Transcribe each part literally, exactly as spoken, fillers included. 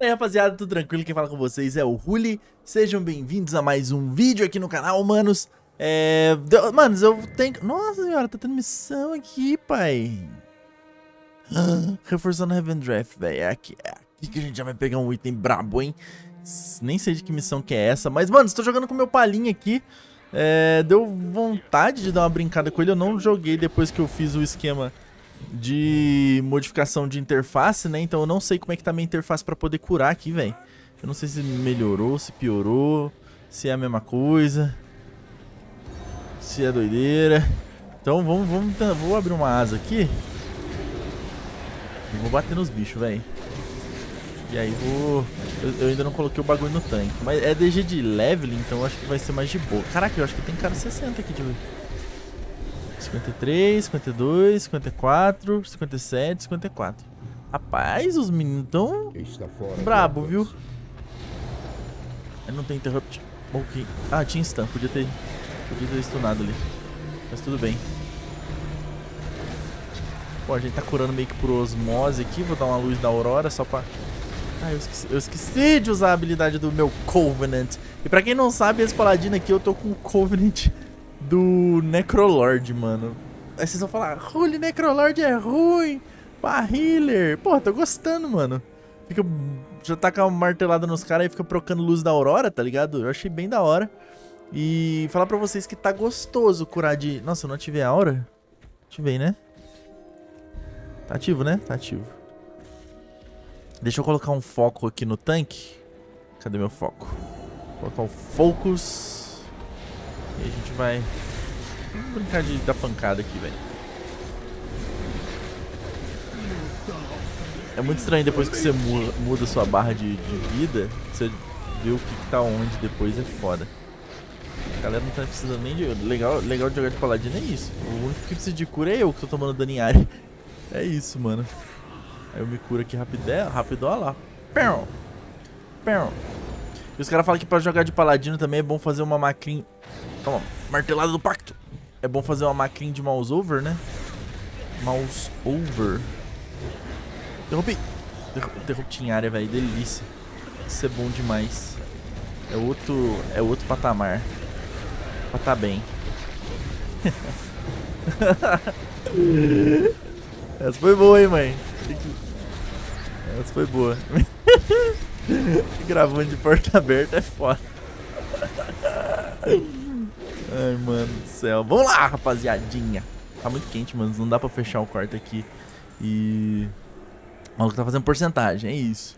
E aí, rapaziada, tudo tranquilo? Quem fala com vocês é o Ruli. Sejam bem-vindos a mais um vídeo aqui no canal, manos. É... Manos, eu tenho... Nossa senhora, tá tendo missão aqui, pai. Reforçando a Revendreth, velho. É aqui, é aqui que a gente já vai pegar um item brabo, hein? Nem sei de que missão que é essa. Mas, mano, estou jogando com meu palhinho aqui. É... Deu vontade de dar uma brincada com ele. Eu não joguei depois que eu fiz o esquema de modificação de interface, né? Então eu não sei como é que tá minha interface pra poder curar aqui, velho. Eu não sei se melhorou, se piorou, se é a mesma coisa, se é doideira. Então vamos, vamos, vou abrir uma asa aqui e vou bater nos bichos, velho. E aí vou... Eu, eu ainda não coloquei o bagulho no tanque, mas é D G de leveling, então eu acho que vai ser mais de boa. Caraca, eu acho que tem cara sessenta aqui de... cinquenta e três, cinquenta e dois, cinquenta e quatro, cinquenta e sete, cinquenta e quatro. Rapaz, os meninos tão brabo, viu? Não tem interrupt. Ok. Ah, tinha stun. Podia ter, podia ter stunado ali. Mas tudo bem. Bom, a gente tá curando meio que por osmose aqui. Vou dar uma luz da Aurora só pra... Ah, eu esqueci, eu esqueci de usar a habilidade do meu Covenant. E pra quem não sabe, esse paladino aqui, eu tô com o Covenant do Necrolord, mano. Aí vocês vão falar, Ruli, Necrolord é ruim pra healer. Pô, tô gostando, mano. Fica, já taca uma martelada nos caras e fica procando luz da Aurora, tá ligado? Eu achei bem da hora. E falar pra vocês que tá gostoso curar de... Nossa, eu não ativei a aura? Ativei, né? Tá ativo, né? Tá ativo. Deixa eu colocar um foco aqui no tanque. Cadê meu foco? Vou colocar o focus. E a gente vai... Vamos brincar de dar pancada aqui, velho. É muito estranho depois que você muda, muda sua barra de, de vida, você vê o que, que tá onde depois, é foda. A galera não tá precisando nem de... Legal, legal de jogar de paladino é isso. O único que precisa de cura é eu, que tô tomando dano em área. É isso, mano. Aí eu me curo aqui rapidão, rapidão, olha lá. Pão! Pão! E os caras falam que pra jogar de paladino também é bom fazer uma macrinha... Toma, martelada do pacto. É bom fazer uma macrinha de mouse over, né? Mouse over. Derrubi. Derrubi em área, velho. Delícia. Isso é bom demais. É outro... É outro patamar. Pra tá bem. Essa foi boa, hein, mãe? Essa foi boa. Gravando de porta aberta é foda. Ai, mano do céu. Vamos lá, rapaziadinha. Tá muito quente, mano. Não dá pra fechar o quarto aqui. E... O maluco tá fazendo porcentagem. É isso.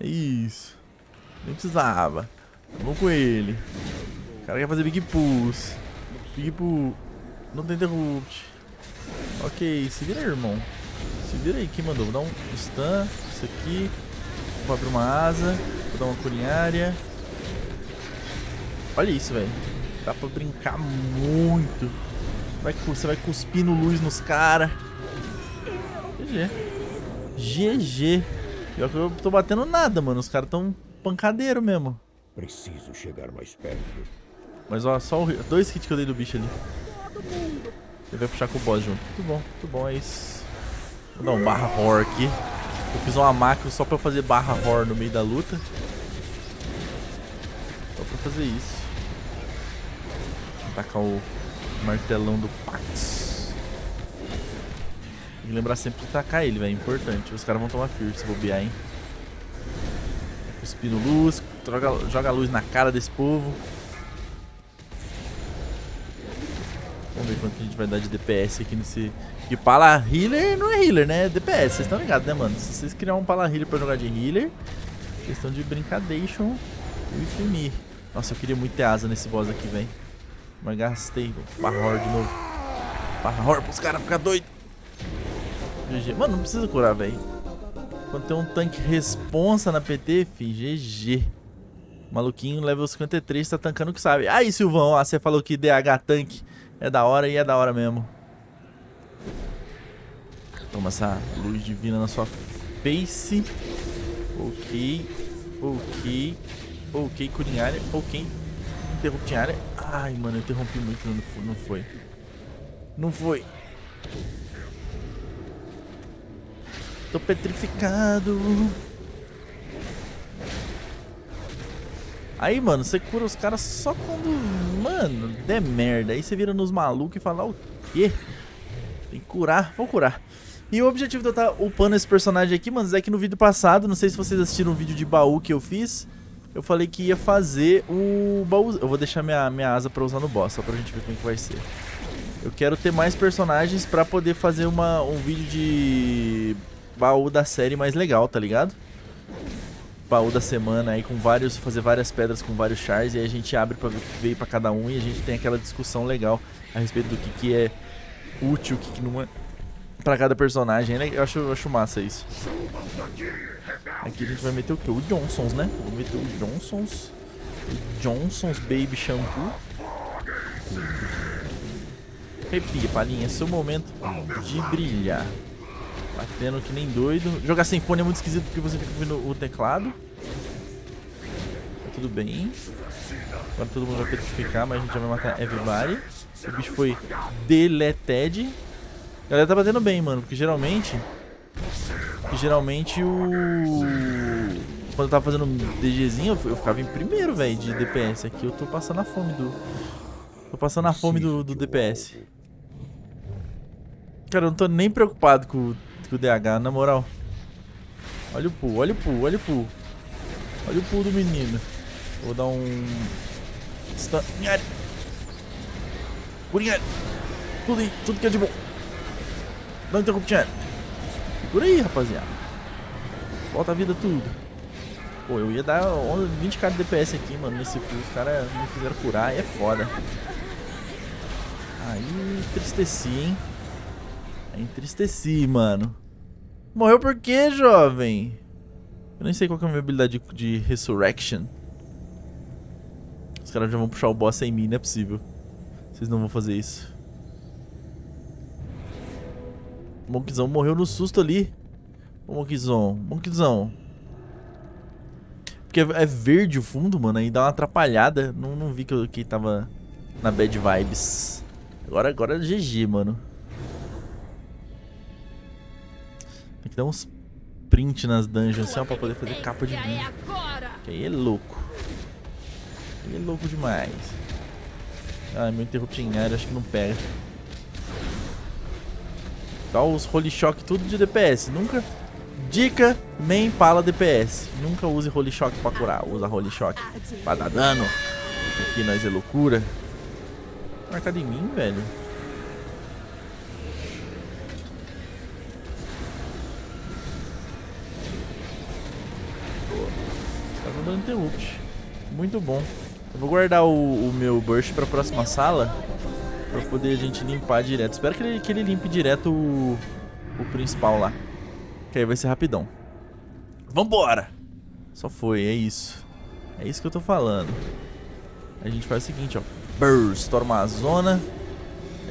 É isso. Nem precisava. Vamos com ele. O cara quer fazer big pulse. Big pulse. Não tem interrupt. Ok, se vira aí, irmão. Se vira aí. Quem mandou? Vou dar um stun. Isso aqui. Vou abrir uma asa. Vou dar uma curinhária. Olha isso, velho. Dá pra brincar muito. Vai, você vai cuspindo luz nos caras. G G. G G. Pior que eu tô batendo nada, mano. Os caras tão pancadeiro mesmo. Preciso chegar mais perto. Mas ó, só o... dois hits que eu dei do bicho ali. Ele vai puxar com o boss junto. Muito bom, muito bom, é isso. Vou dar um barra horror aqui. Eu fiz uma macro só pra fazer barra horror no meio da luta. Só pra fazer isso. Tacar o martelão do Pax. Tem que lembrar sempre de tacar ele, velho. É importante. Os caras vão tomar firme se bobear, hein. Cuspindo luz. Joga, joga a luz na cara desse povo. Vamos ver quanto a gente vai dar de D P S aqui nesse... Que pala healer não é healer, né? É D P S, vocês estão ligados, né, mano? Se vocês criarem um pala healer pra jogar de healer, questão de brincadeation e me. Nossa, eu queria muito ter asa nesse boss aqui, velho. Mas gastei. Barra horror de novo. Barra horror pros caras ficar doido. G G. Mano, não precisa curar, velho. Quando tem um tanque responsa na P T, fi, G G. Maluquinho, level cinquenta e três, tá tancando o que sabe. Aí, Silvão, ah, você falou que D H tanque é da hora e é da hora mesmo. Toma essa luz divina na sua face. Ok. Ok. Ok, curinhária. Ok. Interrompi em área. Ai, mano, eu interrompi muito. Não, não foi. Não foi. Tô petrificado. Aí, mano, você cura os caras só quando, mano, der merda. Aí você vira nos malucos e fala, o quê? Tem que curar, vou curar. E o objetivo de eu estar upando esse personagem aqui, mano, é que no vídeo passado, não sei se vocês assistiram um vídeo de baú que eu fiz, eu falei que ia fazer o baú. Eu vou deixar minha, minha asa pra usar no boss, só pra gente ver como que vai ser. Eu quero ter mais personagens pra poder fazer uma, um vídeo de baú da série mais legal, tá ligado? Baú da semana aí com vários, fazer várias pedras com vários chars, e aí a gente abre pra ver o que veio pra cada um, e a gente tem aquela discussão legal a respeito do que, que é útil, o que, que não é pra cada personagem. Eu acho, eu acho massa isso. Aqui a gente vai meter o que? O Johnsons, né? Vou meter o Johnsons. O Johnsons Baby Shampoo. Arrepia, palhinha, seu momento de brilhar. Batendo que nem doido. Jogar sem fone é muito esquisito porque você fica ouvindo o teclado. Tá tudo bem. Agora todo mundo vai petrificar, mas a gente já vai matar everybody. O bicho foi deleted. A galera tá batendo bem, mano, porque geralmente... Porque geralmente o... Quando eu tava fazendo um DGzinho, eu ficava em primeiro, velho, de D P S. Aqui eu tô passando a fome do... Tô passando a fome do, do D P S. Cara, eu não tô nem preocupado com, com o D H, na moral. Olha o pulo, olha o pulo, olha o pulo. Olha o pulo do menino. Vou dar um... Stun... Tudo, tudo que é de bom. Não interruptinha. Segura aí, rapaziada. Volta a vida tudo. Pô, eu ia dar vinte k de D P S aqui, mano, nesse pulo. Os caras me fizeram curar, é foda. Aí, entristeci, hein. Entristeci, mano. Morreu por quê, jovem? Eu nem sei qual que é a minha habilidade de, de resurrection. Os caras já vão puxar o boss em mim, não é possível. Vocês não vão fazer isso. Monkzão morreu no susto ali. Monkzão, Monkzão. Porque é verde o fundo, mano, aí dá uma atrapalhada. Não, não vi que, eu, que tava na bad vibes. Agora, agora é G G, mano. Tem que dar uns print nas dungeons assim, ó, pra poder fazer capa de vídeo. Que aí é louco. Aí é louco demais. Ai, meu interruptinhário acho que não pega. Dá os holy shock tudo de D P S. Nunca. Dica, nem pala D P S. Nunca use holy shock pra curar. Usa holy shock pra dar dano. Aqui nós é loucura. Marcado em mim, velho. Dando interrupt. Muito bom. Eu vou guardar o, o meu burst pra próxima sala, pra poder a gente limpar direto. Espero que ele, que ele limpe direto o, o principal lá, que aí vai ser rapidão. Vambora! Só foi, é isso. É isso que eu tô falando. A gente faz o seguinte, ó. Burst, estoura uma zona.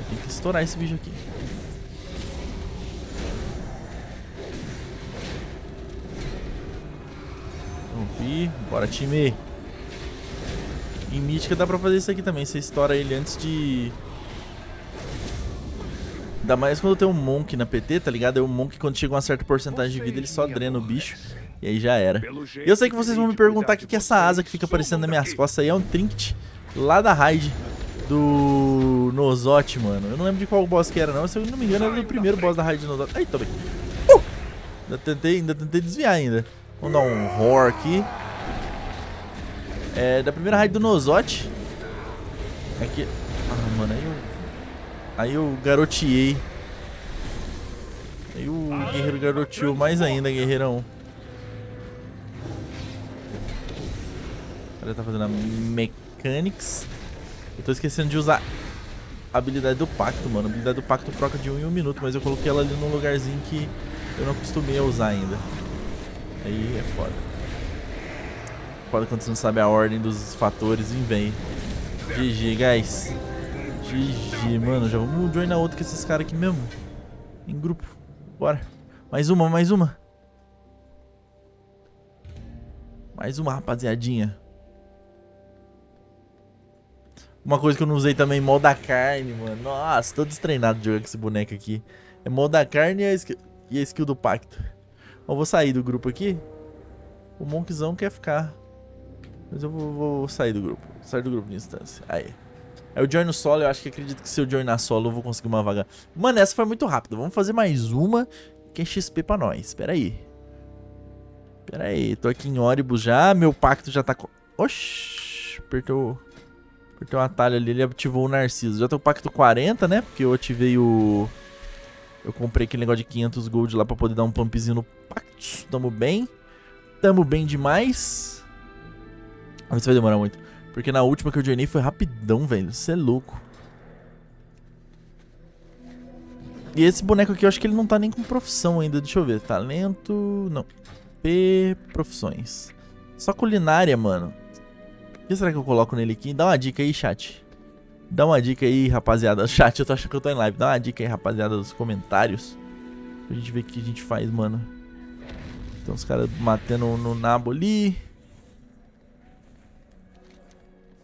Tem que estourar esse bicho aqui. Bora, time. Em Mítica dá pra fazer isso aqui também. Você estoura ele antes de... Ainda mais quando eu tenho um Monk na P T, tá ligado? É um Monk que quando chega uma certa porcentagem de vida ele só drena o bicho. E aí já era. E eu sei que vocês vão me perguntar o que, que é essa asa que fica aparecendo nas minhas costas aí. É um trinket lá da raid do Nozot, mano. Eu não lembro de qual boss que era, não. Se eu não me engano era do primeiro boss da raid do Nozot. Ai, tô bem. Uh! Ainda tentei, ainda tentei desviar ainda. Vamos dar um roar aqui. É, da primeira raid do Nozot. Aqui. Ah, mano, aí eu. Aí eu garoteei. Aí o guerreiro garoteou mais ainda, guerreirão. O cara tá fazendo a mechanics. Eu tô esquecendo de usar a habilidade do pacto, mano. A habilidade do pacto troca de um em um minuto, mas eu coloquei ela ali num lugarzinho que eu não acostumei a usar ainda. Aí é foda. Foda quando você não sabe a ordem dos fatores, e vem. G G, guys. G G, mano. Já vamos joinar outro com esses caras aqui mesmo. Em grupo. Bora. Mais uma, mais uma. Mais uma, rapaziadinha. Uma coisa que eu não usei também, mol da carne, mano. Nossa, tô destreinado de jogar com esse boneco aqui. É mol da carne e a skill, e a skill do pacto. Eu vou sair do grupo aqui. O Monkzão quer ficar. Mas eu vou, vou sair do grupo. Sair do grupo de instância. Aí. É o join no solo. Eu acho que acredito que se eu join na solo, eu vou conseguir uma vaga. Mano, essa foi muito rápida. Vamos fazer mais uma. Que é X P pra nós. Pera aí. Pera aí. Tô aqui em Oribus já. Meu pacto já tá... Co... Oxi. Apertou... Apertou um atalho ali. Ele ativou o Narciso. Já tô com pacto quarenta, né? Porque eu ativei o... Eu comprei aquele negócio de quinhentos gold lá pra poder dar um pumpzinho no pacto. Tamo bem. Tamo bem demais. Vamos ver se vai demorar muito. Porque na última que eu joinei foi rapidão, velho. Isso é louco. E esse boneco aqui eu acho que ele não tá nem com profissão ainda. Deixa eu ver. Talento... Não. P... Profissões. Só culinária, mano. O que será que eu coloco nele aqui? Dá uma dica aí, chat. Dá uma dica aí, rapaziada. Chat, eu tô achando que eu tô em live. Dá uma dica aí, rapaziada, dos comentários. Pra gente ver o que a gente faz, mano. Então os caras matando no nabo ali.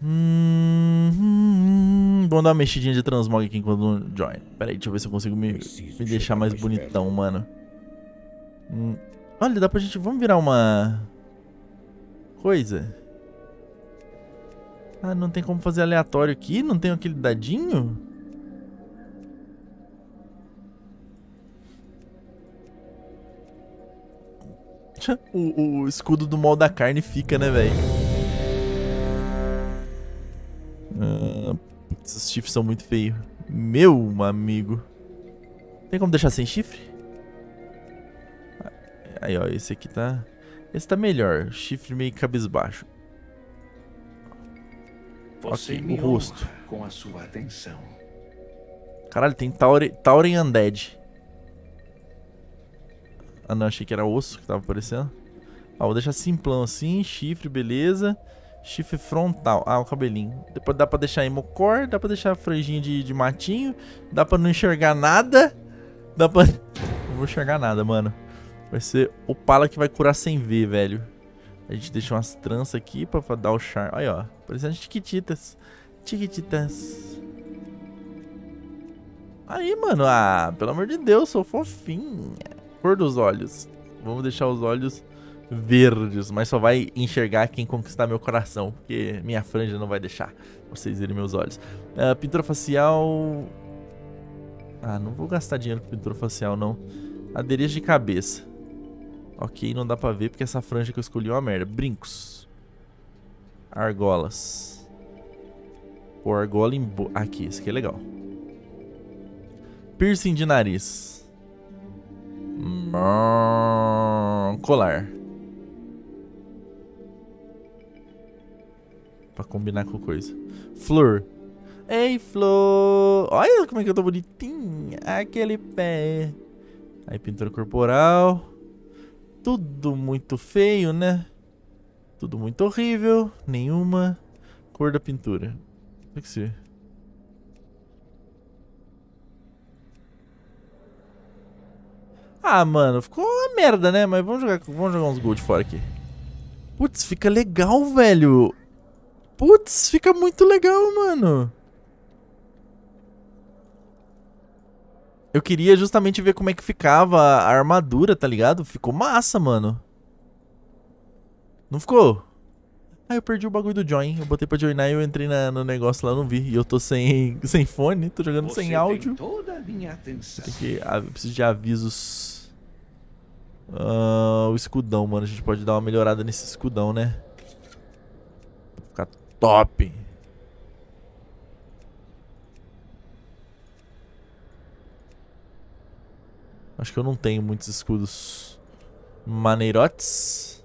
Hum, hum, hum. Vamos dar uma mexidinha de transmog aqui enquanto não join. Pera aí, deixa eu ver se eu consigo me, me deixar mais bonitão, perto. Mano. Hum. Olha, dá pra gente... Vamos virar uma... Coisa. Ah, não tem como fazer aleatório aqui? Não tem aquele dadinho? o, o escudo do mal da carne fica, né, velho? Uh, putz, os chifres são muito feios. Meu amigo. Tem como deixar sem chifre? Aí, ó, esse aqui tá... Esse tá melhor. Chifre meio cabisbaixo. Você okay, me o rosto. Com a sua atenção. Caralho, tem Tauren, Tauren Undead. Ah, não, achei que era osso que tava aparecendo. Ó, vou deixar simplão assim, chifre, beleza. Chifre frontal. Ah, o cabelinho. Depois dá pra deixar hemocor, dá pra deixar franjinha de, de matinho. Dá pra não enxergar nada. Dá pra... Não vou enxergar nada, mano. Vai ser o pala que vai curar sem ver, velho. A gente deixa umas tranças aqui pra, pra dar o charme. Olha, ó. Parecendo Chiquititas. Chiquititas. Aí, mano. Ah, pelo amor de Deus, sou fofinha. Cor dos olhos. Vamos deixar os olhos... verdes, mas só vai enxergar quem conquistar meu coração, porque minha franja não vai deixar vocês verem meus olhos. Uh, pintura facial... Ah, não vou gastar dinheiro com pintura facial, não. Adereço de cabeça. Ok, não dá pra ver, porque essa franja que eu escolhi é uma merda. Brincos. Argolas. Pô, argola em... Bo... Aqui, esse aqui é legal. Piercing de nariz. Hum... Colar. Pra combinar com coisa. Flor. Ei, flor. Olha como é que eu tô bonitinha. Aquele pé. Aí, pintura corporal. Tudo muito feio, né? Tudo muito horrível. Nenhuma cor da pintura. O que ser? Ah, mano. Ficou uma merda, né? Mas vamos jogar, vamos jogar uns gold fora aqui. Putz, fica legal, velho. Putz, fica muito legal, mano. Eu queria justamente ver como é que ficava a armadura, tá ligado? Ficou massa, mano. Não ficou? Ah, eu perdi o bagulho do join. Eu botei pra joinar e eu entrei na, no negócio lá, não vi. E eu tô sem, sem fone, tô jogando sem áudio. Toda a minha atenção. Porque, ah, eu preciso de avisos. Ah, o escudão, mano. A gente pode dar uma melhorada nesse escudão, né? Top. Acho que eu não tenho muitos escudos maneirotes.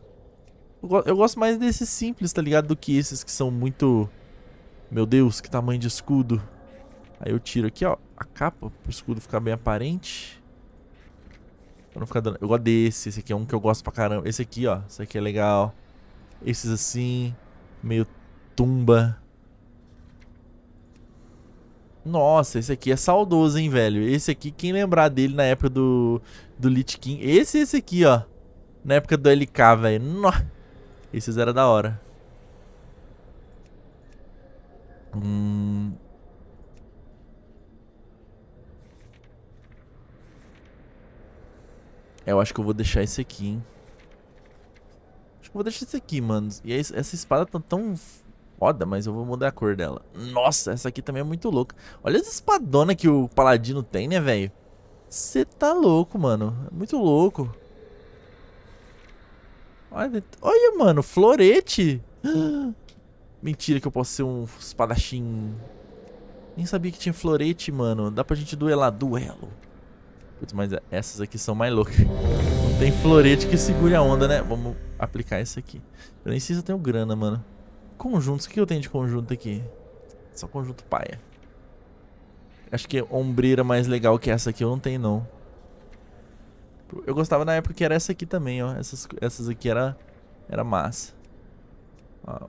Eu, go eu gosto mais desses simples, tá ligado? Do que esses que são muito... Meu Deus, que tamanho de escudo. Aí eu tiro aqui, ó, a capa, pro escudo ficar bem aparente. Pra não ficar dando... Eu gosto desse, esse aqui é um que eu gosto pra caramba. Esse aqui, ó, esse aqui é legal. Esses assim, meio... Tumba. Nossa, esse aqui é saudoso, hein, velho. Esse aqui, quem lembrar dele na época do, do Lich King. Esse esse aqui, ó. Na época do L K, velho. Esses era da hora. Hum... Eu acho que eu vou deixar esse aqui, hein. que eu vou deixar isso aqui, mano. E aí, essa espada tá tão foda, mas eu vou mudar a cor dela. Nossa, essa aqui também é muito louca. Olha as espadonas que o paladino tem, né, velho? Você tá louco, mano. É muito louco. Olha, olha, mano, florete. Mentira que eu posso ser um espadachim. Nem sabia que tinha florete, mano. Dá pra gente duelar. Duelo. Putz, mas essas aqui são mais loucas. Não tem florete que segure a onda, né? Vamos aplicar isso aqui. Eu nem sei se eu tenho grana, mano. Conjuntos. O que eu tenho de conjunto aqui? Só conjunto paia. Acho que é ombreira mais legal que essa aqui. Eu não tenho, não. Eu gostava na época que era essa aqui também, ó. Essas, essas aqui era, era massa. Ó.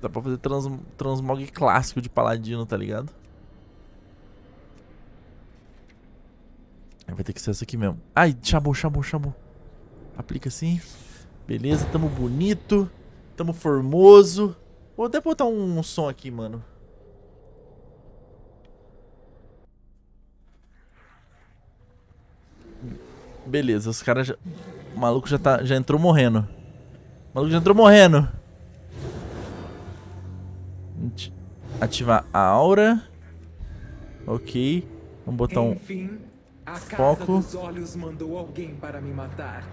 Dá pra fazer trans, transmog clássico de paladino, tá ligado? Vai ter que ser essa aqui mesmo. Ai, chamou, chamou, chamou. Aplica assim. Beleza, tamo bonito. Tamo formoso. Vou até botar um, um som aqui, mano. Beleza, os caras já... O maluco já, tá... já entrou morrendo. O maluco já entrou morrendo. Ativar a aura. Ok. Vamos botar um... Enfim, a casa dos olhos mandou alguém para me matar.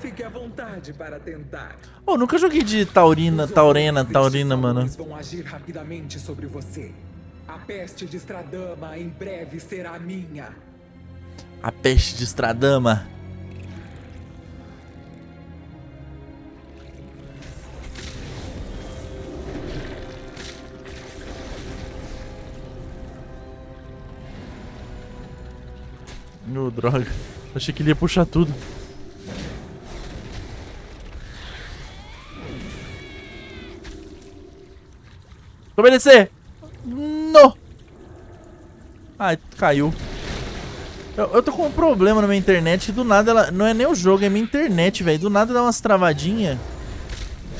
Fique à vontade para tentar. Oh, nunca joguei de taurina, taurena, taurina, mano. Eles vão agir rapidamente sobre você. A peste de Estradama em breve será minha. A peste de Estradama. No, droga. Achei que ele ia puxar tudo. Obedecer! Não! Ai, caiu. Eu, eu tô com um problema na minha internet. Do nada ela... Não é nem o jogo, é minha internet, velho. Do nada dá umas travadinhas.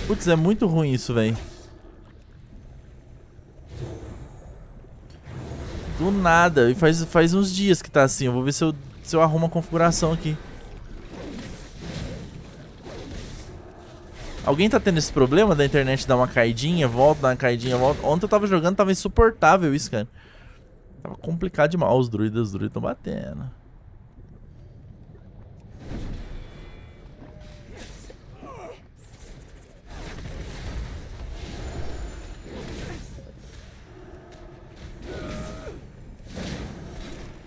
Putz, é muito ruim isso, velho. Do nada, e faz, faz uns dias que tá assim. Eu vou ver se eu, se eu arrumo a configuração aqui. Alguém tá tendo esse problema da internet dar uma caidinha, volta, dar uma caidinha, volta. Ontem eu tava jogando, tava insuportável isso, cara. Tava complicado demais. Ó, os druidas, os druidas tão batendo.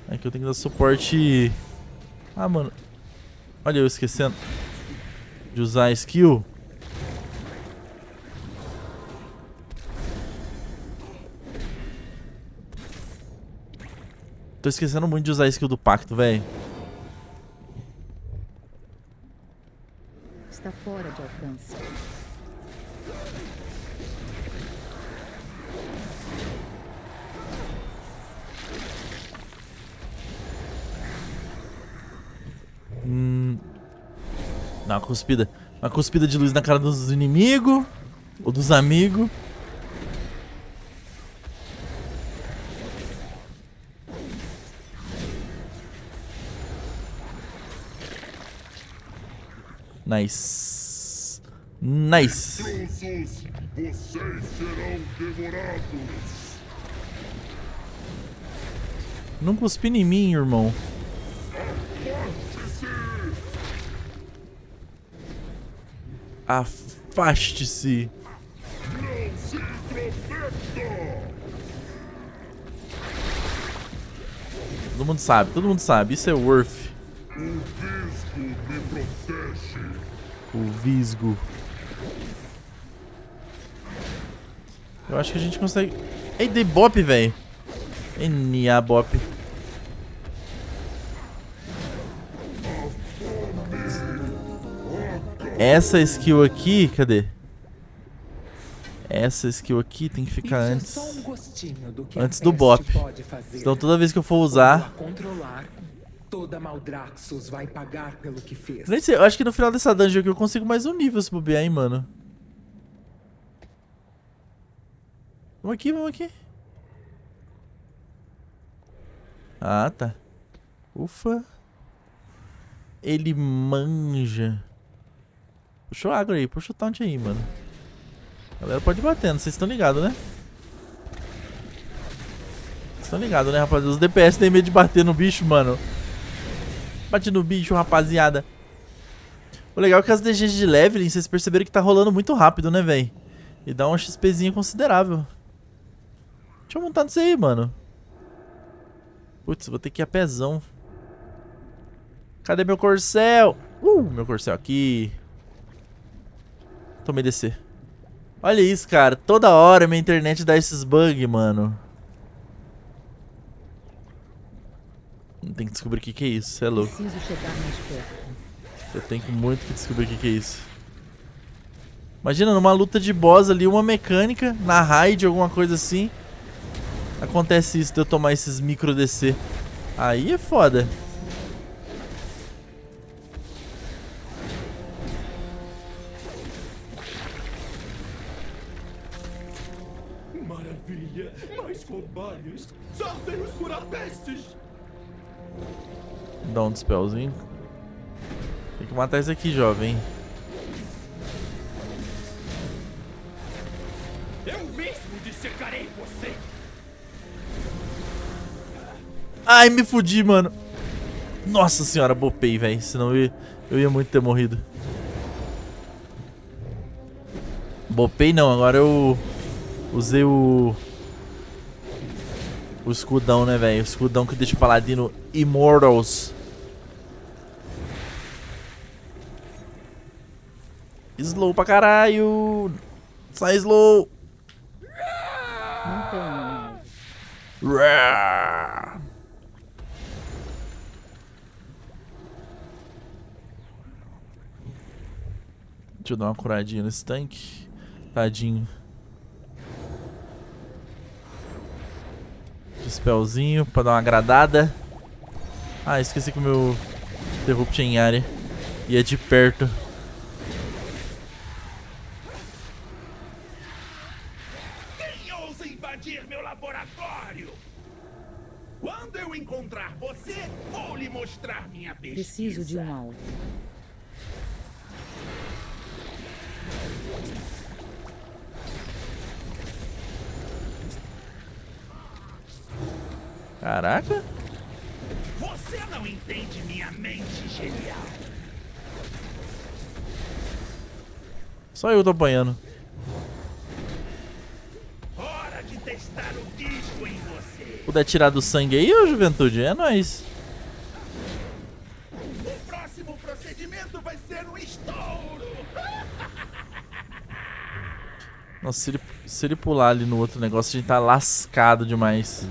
Aqui eu tenho que dar suporte. Ah, mano. Olha eu esquecendo de usar a skill. Tô esquecendo muito de usar a skill do pacto, velho. Está fora de alcance. Hum. Dá uma cuspida. Uma cuspida de luz na cara dos inimigos. Ou dos amigos. Nice. Nice. Vocês serão devorados. Não cuspi em mim, irmão. Afaste-se. Não se intrometa. Todo mundo sabe, todo mundo sabe. Isso é worth. O visgo me protege. O visgo. Eu acho que a gente consegue. Ei, dei bop, velho. N A bop. Essa skill aqui, cadê? Essa skill aqui tem que ficar antes antes do bop. Então toda vez que eu for usar, toda Maldraxos vai pagar pelo que fez. Nem sei, eu acho que no final dessa dungeon aqui eu consigo mais um nível se bobear, hein, mano. Vamos aqui, vamos aqui. Ah, tá. Ufa. Ele manja. Puxa o agro aí, puxa o taunt aí, mano. A galera pode ir batendo, vocês estão ligados, né? Vocês estão ligados, né, rapaziada? Os D P S tem medo de bater no bicho, mano. Bate no bicho, rapaziada. O legal é que as D Gs de leveling, vocês perceberam que tá rolando muito rápido, né, velho? E dá um XPzinho considerável. Deixa eu montar nisso aí, mano. Putz, vou ter que ir a pezão. Cadê meu corcel? Uh, meu corcel aqui. Tomei D C. Olha isso, cara. Toda hora minha internet dá esses bugs, mano. Tem que descobrir o que que é isso. Você é louco. Preciso chegar mais perto. Eu tenho muito que descobrir o que que é isso. Imagina, numa luta de boss ali, uma mecânica, na raid, alguma coisa assim. Acontece isso, de eu tomar esses micro D C. Aí é foda. Maravilha, mais cobalhos. Salvem os curapestes. Dá um dispelzinho. Tem que matar isso aqui, jovem. Ai, me fudi, mano. Nossa senhora, bopei, velho. Senão eu ia, eu ia muito ter morrido. Bopei não, agora eu usei o O escudão, né, velho? O escudão que deixa o paladino Immortals. Slow pra caralho. Sai slow. Deixa eu dar uma curadinha nesse tanque. Tadinho. Dispelzinho pra dar uma agradada. Ah, esqueci que o meu Interrupt em área. E é de perto. Quem ousa invadir meu laboratório? Quando eu encontrar você, vou lhe mostrar minha pesquisa. Preciso de um alvo. Caraca! Você não entende minha mente genial. Só eu tô apanhando. Hora de testar o disco em você. Puder tirar do sangue aí, ô juventude? É nóis. O próximo procedimento vai ser um estouro. Nossa, se ele, se ele pular ali no outro negócio, a gente tá lascado demais.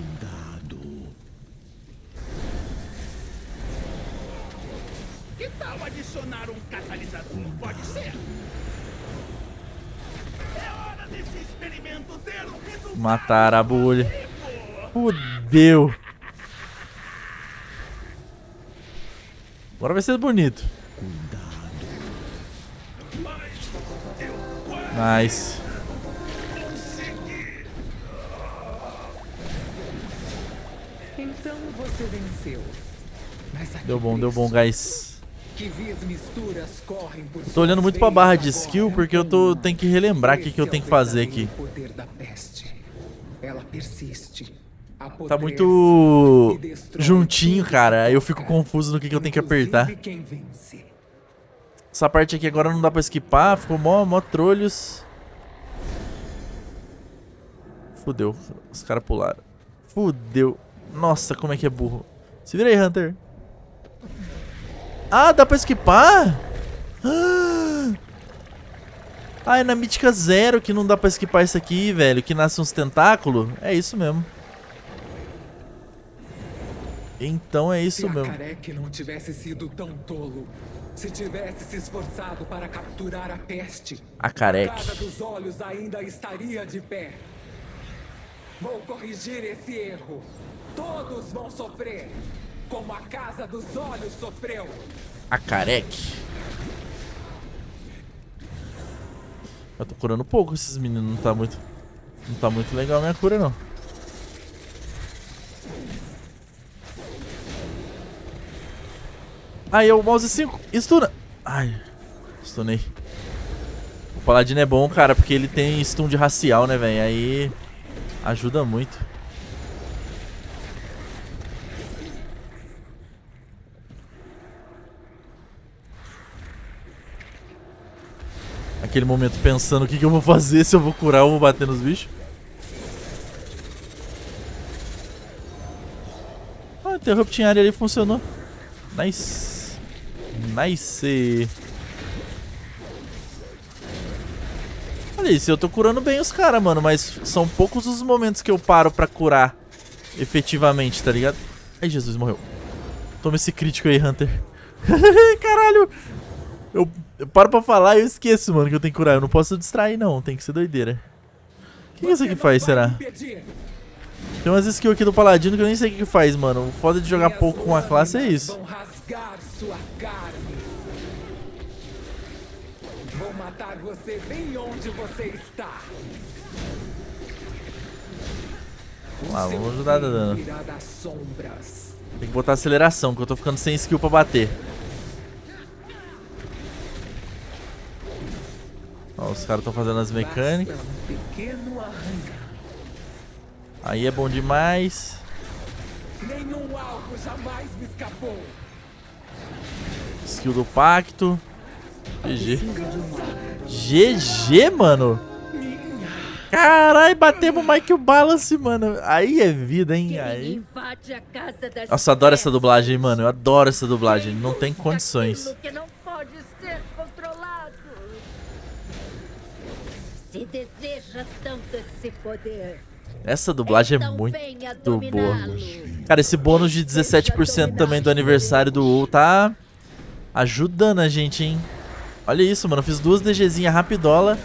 Mataram a bolha. Fudeu. Agora vai ser bonito. Nice. Então você venceu. Deu bom, deu bom, guys. Tô olhando muito pra barra de skill porque eu tô, tenho que relembrar o que, que eu tenho que fazer aqui. Ela persiste. Tá muito juntinho, cara. Eu fico confuso no que, que eu tenho que apertar. Essa parte aqui agora não dá pra esquipar. Ficou mó, mó trolhos. Fudeu. Os caras pularam. Fudeu. Nossa, como é que é burro. Se vira aí, Hunter. Ah, dá pra esquipar? Ah! Ah, é na Mítica zero que não dá pra esquipar isso aqui, velho. Que nasce uns tentáculos. É isso mesmo. Então é isso mesmo. Se a Careca não tivesse sido tão tolo, se tivesse se esforçado para capturar a peste, a Careca dos olhos ainda estaria de pé. Vou corrigir esse erro. Todos vão sofrer, como a Casa dos Olhos sofreu. A Careca. Eu tô curando pouco esses meninos, não tá muito. Não tá muito legal a minha cura não. Aí é o mouse cinco. Estuna! Ai. stunei. O Paladino é bom, cara, porque ele tem stun de racial, né, velho? Aí ajuda muito. Aquele momento pensando o que, que eu vou fazer, se eu vou curar ou vou bater nos bichos. Ah, interrupt em área ali funcionou. Nice. Nice. Olha isso, eu tô curando bem os caras, mano, mas são poucos os momentos que eu paro pra curar efetivamente, tá ligado? Ai, Jesus, morreu. Toma esse crítico aí, Hunter. Caralho! Eu, eu paro pra falar e eu esqueço, mano, que eu tenho que curar. Eu não posso distrair, não. Tem que ser doideira. O que, que isso aqui faz, será? Tem umas skills aqui do Paladino que eu nem sei o que, que faz, mano. O foda de jogar pouco com a classe é isso. Vão rasgar sua carne. Vou matar você bem onde você está. Vamos lá, vamos ajudar a dar dano. Tem que botar aceleração, porque eu tô ficando sem skill pra bater. Ó, os caras estão fazendo as mecânicas. Aí é bom demais. Nenhum alvo jamais me escapou. Skill do pacto. G G. G G, mano. Caralho, batemos mais que o Balance, mano. Aí é vida, hein. Aí... Nossa, eu adoro essa dublagem, mano. Eu adoro essa dublagem. Não tem condições. Se deseja tanto esse poder. Essa dublagem é muito boa. Cara, esse bônus de dezessete por cento também do aniversário do WoW tá ajudando a gente, hein? Olha isso, mano. Eu fiz duas DGzinhas rapidola.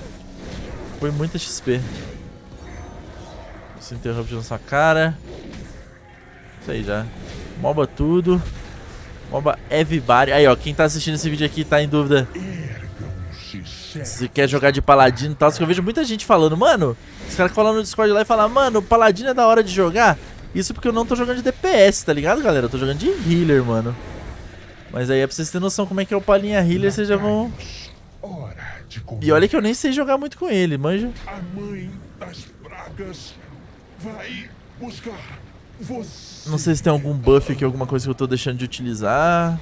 Foi muita X P. Esse interrupt na sua cara. Isso aí já. Moba tudo. Moba everybody. Aí, ó. Quem tá assistindo esse vídeo aqui tá em dúvida. Se quer jogar de paladino e tal, que eu vejo muita gente falando, mano, os caras falam no Discord lá e falam, mano, paladino é da hora de jogar. Isso porque eu não tô jogando de D P S, tá ligado, galera? Eu tô jogando de healer, mano. Mas aí é pra vocês terem noção como é que é o palinha healer, vocês já vão... E olha que eu nem sei jogar muito com ele, manja. A mãe das pragas vai buscar você. Não sei se tem algum buff aqui, alguma coisa que eu tô deixando de utilizar.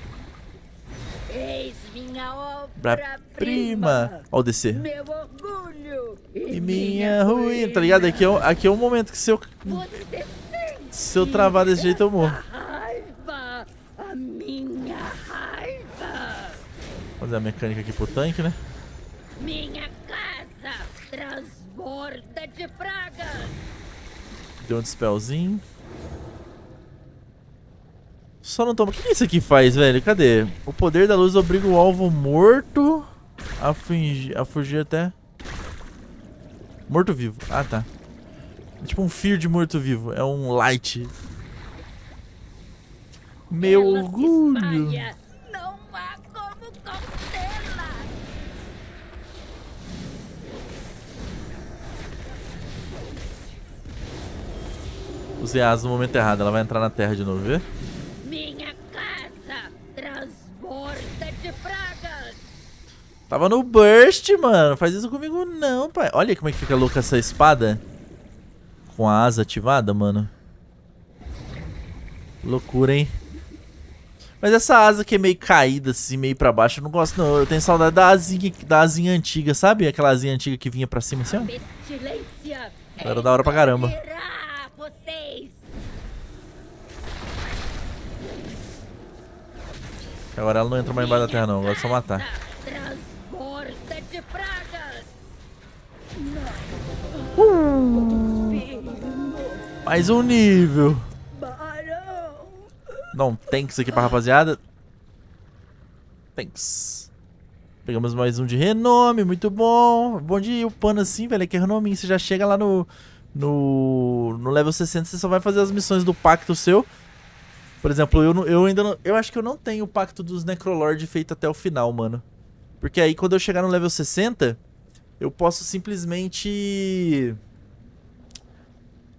Eis minha obra prima. Ó o D C. Meu orgulho e minha ruína, tá ligado? Aqui é, o, aqui é o momento que se eu... Se eu travar desse jeito eu morro. A minha raiva. Fazer a mecânica aqui pro tanque, né? Minha casa transborda de pragas. Deu um dispelzinho. Só não toma. O que isso aqui faz, velho? Cadê? O poder da luz obriga o alvo morto a, fingir, a fugir até... Morto-vivo. Ah, tá. É tipo um fear de morto-vivo. É um light. Meu ela orgulho. Não há como contê-la. Usei a asa no momento errado. Ela vai entrar na terra de novo, vê? Minha casa transborda de pragas. Tava no burst, mano. Faz isso comigo não, pai. Olha como é que fica louca essa espada. Com a asa ativada, mano. Loucura, hein? Mas essa asa que é meio caída, assim, meio pra baixo, eu não gosto não. Eu tenho saudade da asinha, da asinha antiga, sabe? Aquela asinha antiga que vinha pra cima assim, ó. Era da hora pra caramba. Agora ela não entra mais embaixo da terra não, agora é só matar. Uh, mais um nível. Dá um thanks aqui pra rapaziada. Thanks. Pegamos mais um de renome, muito bom. Bom de ir upando assim, velho, é que é renominho. Você já chega lá no, no no level sessenta, você só vai fazer as missões do pacto seu. Por exemplo, eu, eu ainda não, eu acho que eu não tenho o pacto dos Necrolord feito até o final, mano. Porque aí quando eu chegar no level sessenta, eu posso simplesmente...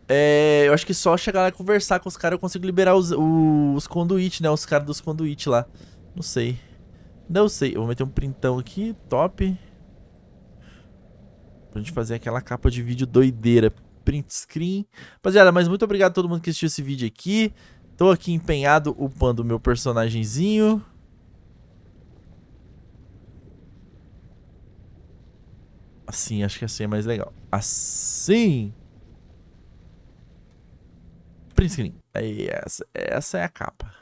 É, eu acho que só chegar lá e conversar com os caras eu consigo liberar os, os, os conduit, né? Os caras dos conduit lá. Não sei. Não sei, eu vou meter um printão aqui, top. Pra gente fazer aquela capa de vídeo doideira. Print screen. Rapaziada, mas muito obrigado a todo mundo que assistiu esse vídeo aqui. Tô aqui empenhado upando o meu personagemzinho. Assim, acho que assim é mais legal. Assim. Print screen. Aí, essa, essa é a capa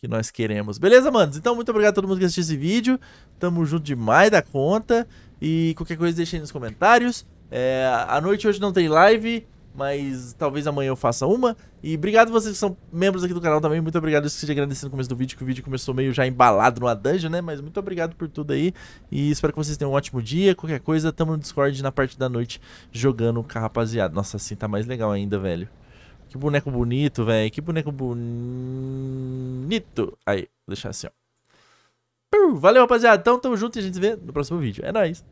que nós queremos. Beleza, manos? Então, muito obrigado a todo mundo que assistiu esse vídeo. Tamo junto demais da conta. E qualquer coisa deixa aí nos comentários. É, à noite hoje não tem live, mas talvez amanhã eu faça uma. E obrigado vocês que são membros aqui do canal também. Muito obrigado, eu esqueci agradecendo no começo do vídeo, que o vídeo começou meio já embalado numa dungeon, né? Mas muito obrigado por tudo aí. E espero que vocês tenham um ótimo dia. Qualquer coisa, tamo no Discord na parte da noite jogando com a rapaziada. Nossa, assim tá mais legal ainda, velho. Que boneco bonito, velho. Que boneco bonito. Aí, vou deixar assim, ó. Valeu, rapaziada. Então, tamo junto e a gente se vê no próximo vídeo. É nóis.